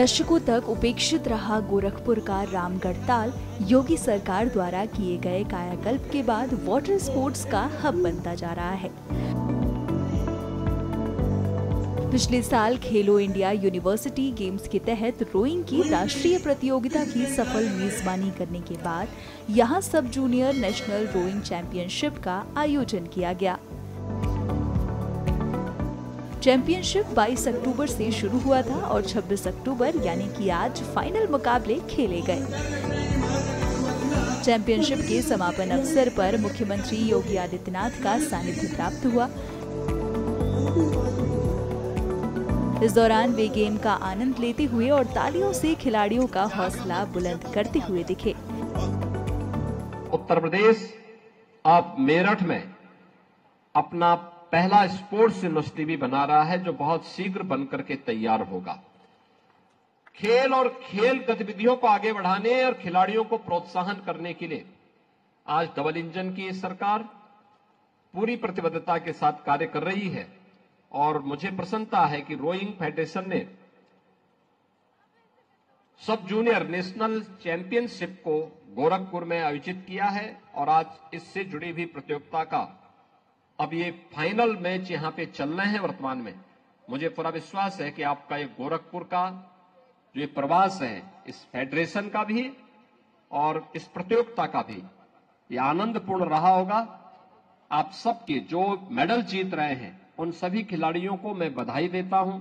दशकों तक उपेक्षित रहा गोरखपुर का रामगढ़ताल योगी सरकार द्वारा किए गए कायाकल्प के बाद वाटर स्पोर्ट्स का हब बनता जा रहा है। पिछले साल खेलो इंडिया यूनिवर्सिटी गेम्स के तहत रोइंग की राष्ट्रीय प्रतियोगिता की सफल मेजबानी करने के बाद यहां सब जूनियर नेशनल रोइंग चैंपियनशिप का आयोजन किया गया। चैंपियनशिप 22 अक्टूबर से शुरू हुआ था और 26 अक्टूबर यानी कि आज फाइनल मुकाबले खेले गए। चैंपियनशिप के समापन अवसर पर मुख्यमंत्री योगी आदित्यनाथ का सानिध्य प्राप्त हुआ। इस दौरान वे गेम का आनंद लेते हुए और तालियों से खिलाड़ियों का हौसला बुलंद करते हुए दिखे। उत्तर प्रदेश आप मेरठ में अपना पहला स्पोर्ट्स यूनिवर्सिटी भी बना रहा है, जो बहुत शीघ्र बनकर के तैयार होगा। खेल और खेल गतिविधियों को आगे बढ़ाने और खिलाड़ियों को प्रोत्साहन करने के लिए आज डबल इंजन की सरकार पूरी प्रतिबद्धता के साथ कार्य कर रही है और मुझे प्रसन्नता है कि रोइंग फेडरेशन ने सब जूनियर नेशनल चैंपियनशिप को गोरखपुर में आयोजित किया है और आज इससे जुड़ी हुई प्रतियोगिता का अब ये फाइनल मैच यहाँ पे चल रहे हैं। वर्तमान में मुझे पूरा विश्वास है कि आपका ये गोरखपुर का जो ये प्रवास है, इस फेडरेशन का भी और इस प्रतियोगिता का भी ये आनंदपूर्ण रहा होगा। आप सबके जो मेडल जीत रहे हैं उन सभी खिलाड़ियों को मैं बधाई देता हूं,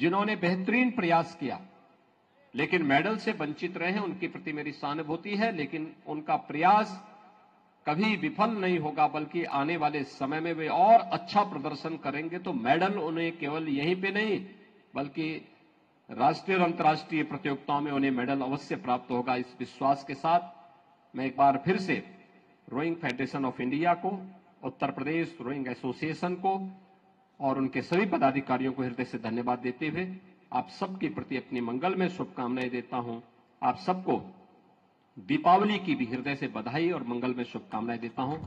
जिन्होंने बेहतरीन प्रयास किया लेकिन मेडल से वंचित रहे हैं। उनके प्रति मेरी सहानुभूति है, लेकिन उनका प्रयास कभी विफल नहीं होगा, बल्कि आने वाले समय में वे और अच्छा प्रदर्शन करेंगे तो मेडल उन्हें केवल यहीं पे नहीं बल्कि राष्ट्रीय और अंतर्राष्ट्रीय प्रतियोगिताओं में उन्हें मेडल अवश्य प्राप्त होगा। इस विश्वास के साथ मैं एक बार फिर से रोइंग फेडरेशन ऑफ इंडिया को, उत्तर प्रदेश रोइंग एसोसिएशन को और उनके सभी पदाधिकारियों को हृदय से धन्यवाद देते हुए आप सबके प्रति अपनी मंगल में शुभकामनाएं देता हूँ। आप सबको दीपावली की भी हृदय से बधाई और मंगल में शुभकामनाएं देता हूं।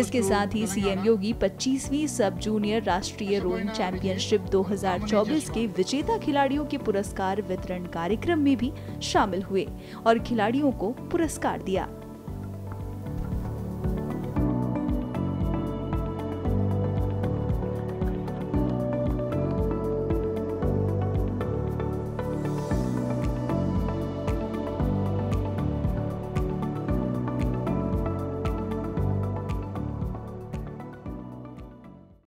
इसके साथ ही सीएम योगी 25वीं सब जूनियर राष्ट्रीय रोइंग चैंपियनशिप 2024 के विजेता खिलाड़ियों के पुरस्कार वितरण कार्यक्रम में भी शामिल हुए और खिलाड़ियों को पुरस्कार दिया।